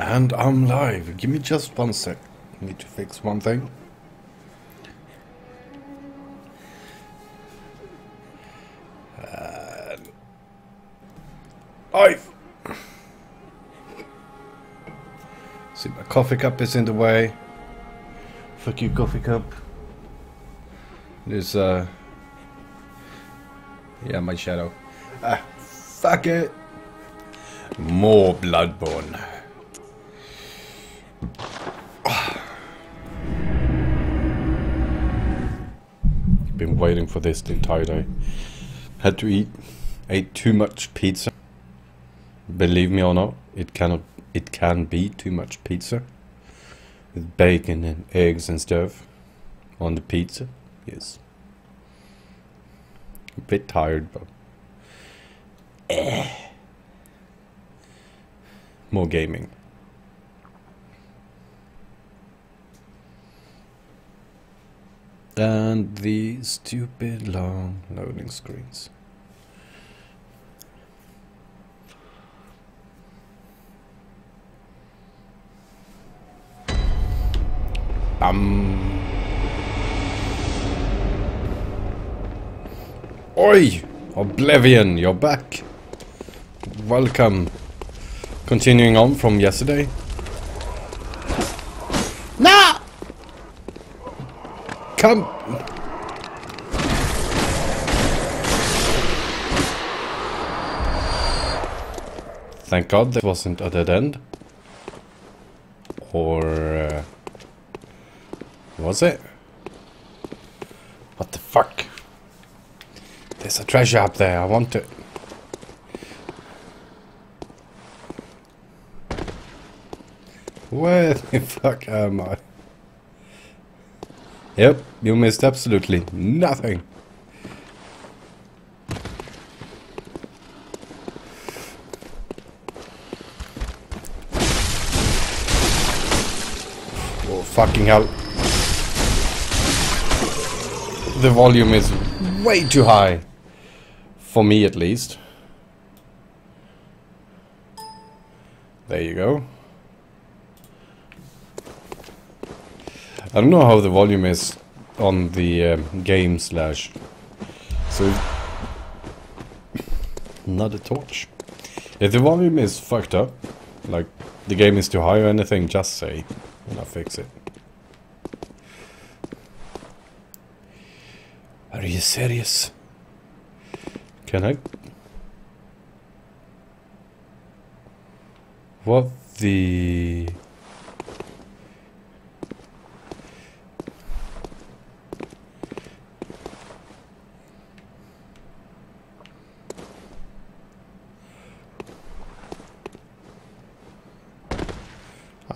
And I'm live. Give me just 1 sec. I need to fix one thing. Live! See, my coffee cup is in the way. Fuck you, coffee cup. There's yeah, my shadow. Ah, fuck it! More Bloodborne. Been waiting for this the entire day. Had to eat. Ate too much pizza. Believe me or not, it can be too much pizza. With bacon and eggs and stuff on the pizza. Yes. A bit tired, but more gaming. And the stupid long loading screens. Oi! Oblivion, you're back! Welcome! Continuing on from yesterday. No! Come! Thank God there wasn't a dead end. Or... was it? What the fuck? There's a treasure up there, I want it. Where the fuck am I? Yep, you missed absolutely nothing. Oh, fucking hell. The volume is way too high. For me, at least. There you go. I don't know how the volume is on the game slash. So, not a torch. If the volume is fucked up, like the game is too high or anything, just say, and I'll fix it. Are you serious? Can I? What the?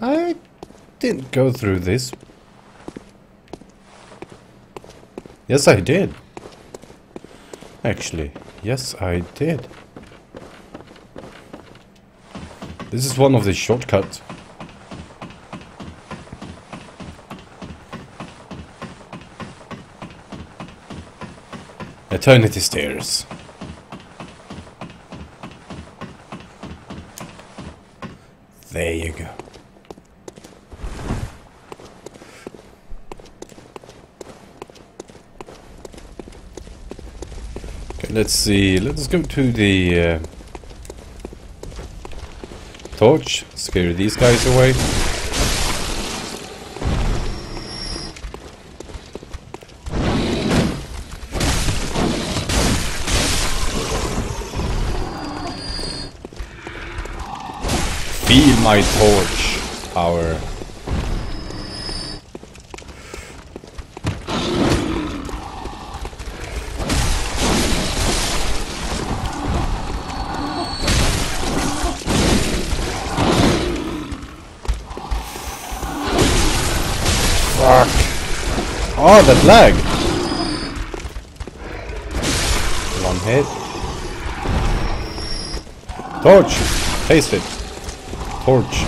I didn't go through this. Yes, I did. Actually, yes, I did. This is one of the shortcuts. Eternity Stairs. There you go. Let's see, let's go to the torch, scare these guys away. Feel my torch power. Oh, that lag! One hit. Torch! Taste it. Torch.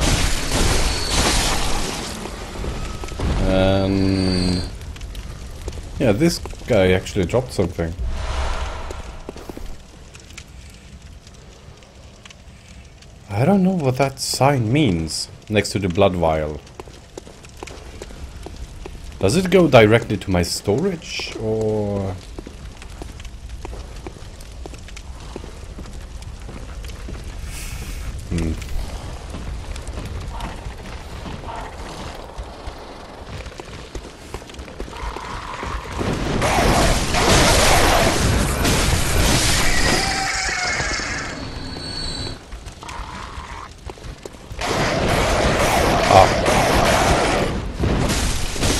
And... yeah, this guy actually dropped something. I don't know what that sign means next to the blood vial. Does it go directly to my storage, or...? Hmm.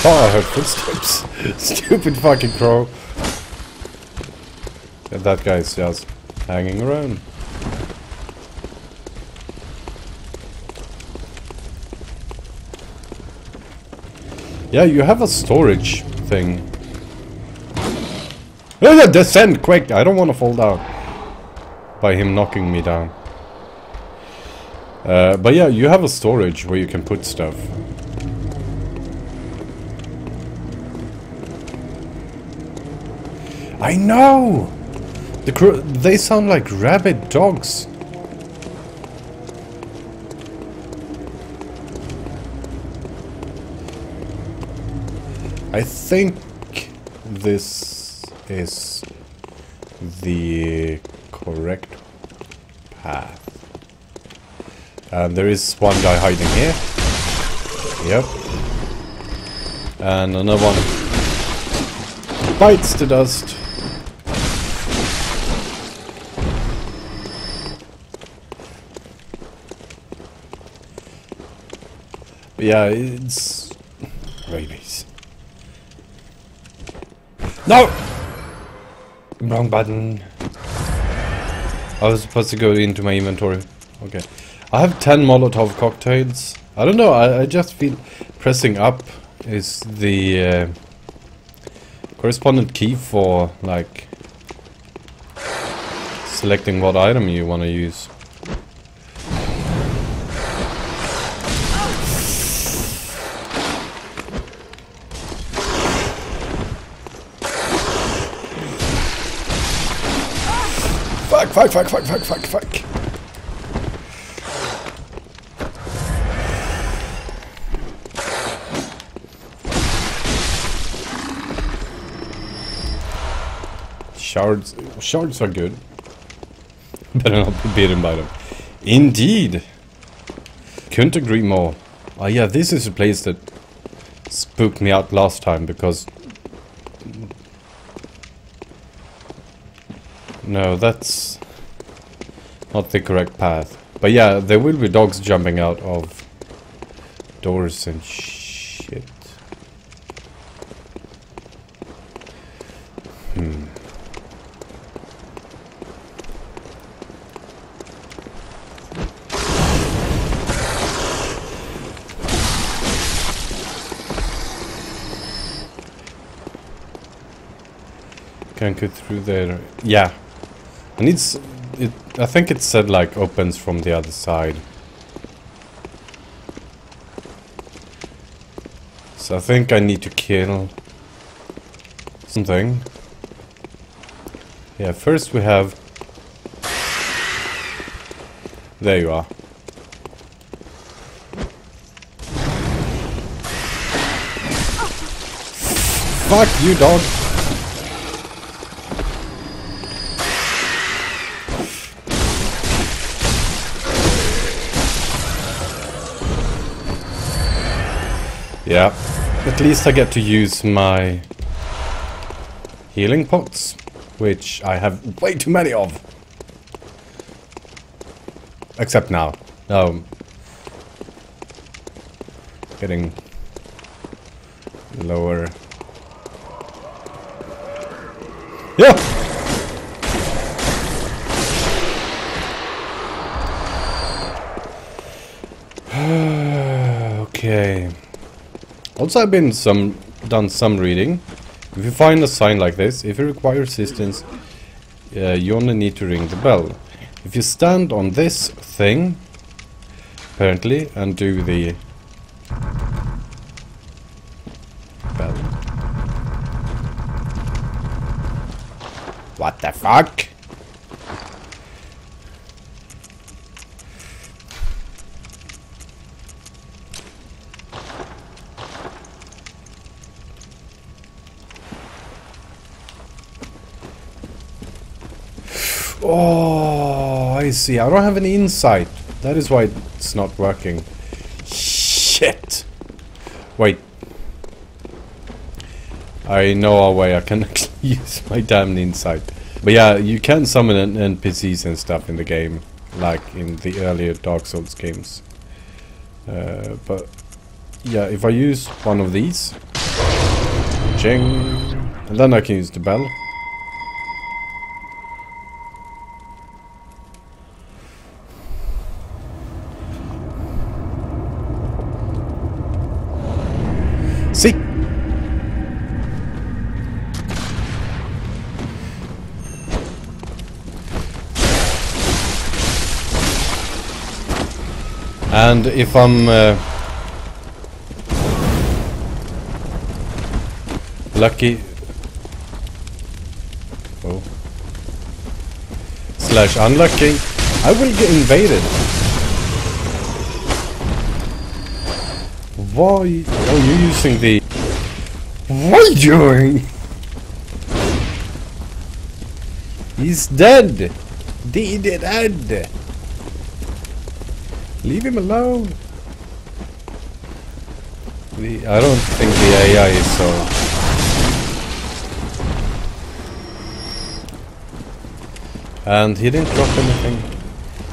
Oh, I heard footsteps. Stupid fucking crow. Yeah, that guy's just hanging around. Yeah, you have a storage thing. Descend quick! I don't want to fall down by him knocking me down. But yeah, you have a storage where you can put stuff. I know! They sound like rabid dogs. I think this is the correct path. And there is one guy hiding here. Yep. And another one bites the dust. Yeah, it's rabies. No! Wrong button. I was supposed to go into my inventory. Okay. I have 10 Molotov cocktails. I don't know, I just feel pressing up is the correspondent key for, like, selecting what item you want to use. Fuck, fuck, fuck, fuck, fuck, fuck. Shards are good. Better not be beaten by them. Indeed. Couldn't agree more. Oh yeah, this is a place that spooked me out last time because... No, that's... not the correct path. But yeah, there will be dogs jumping out of doors and shit. Hmm. Can't go through there. Yeah. I need... I think it said, like, opens from the other side. So I think I need to kill something. Yeah, first we have... There you are. Fuck you, dog! Yeah, at least I get to use my healing pots, which I have way too many of. Except now. Getting lower. Yeah! Okay. Also, I've been done some reading. If you find a sign like this, if you require assistance, you only need to ring the bell. If you stand on this thing, apparently, and do the bell. What the fuck? Oh, I see. I don't have any insight. That is why it's not working. Shit! Wait. I know our way. I can actually use my damn insight. But yeah, you can summon NPCs and stuff in the game, like in the earlier Dark Souls games. But yeah, if I use one of these, ching, and then I can use the bell. See? And if I'm lucky, oh, slash unlucky, I will get invaded. Why are you using the? What are you doing? He's dead. Dead. Leave him alone. I don't think the AI is so. And he didn't drop anything.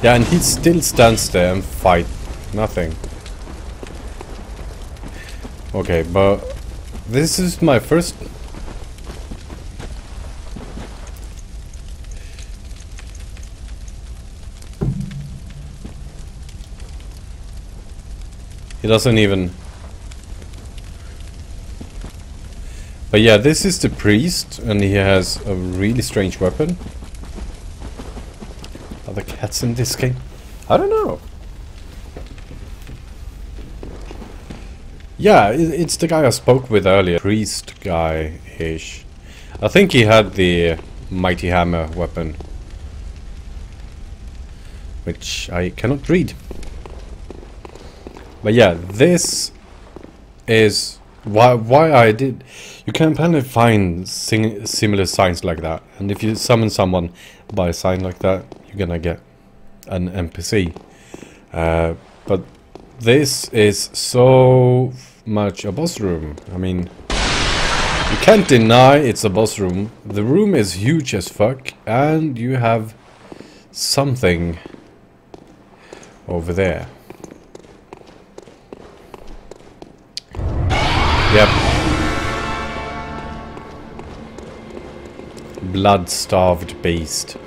Yeah, and he still stands there and fight nothing. Okay, but this is my first. He doesn't even. But yeah, this is the priest, and he has a really strange weapon. Are there cats in this game? I don't know. Yeah, it's the guy I spoke with earlier. Priest guy-ish. I think he had the mighty hammer weapon, which I cannot read. But yeah, this is why I did. You can apparently find similar signs like that, and if you summon someone by a sign like that, you're gonna get an NPC. But this is so much a boss room. I mean, you can't deny it's a boss room. The room is huge as fuck, and you have something over there. Yep. Blood-starved Beast.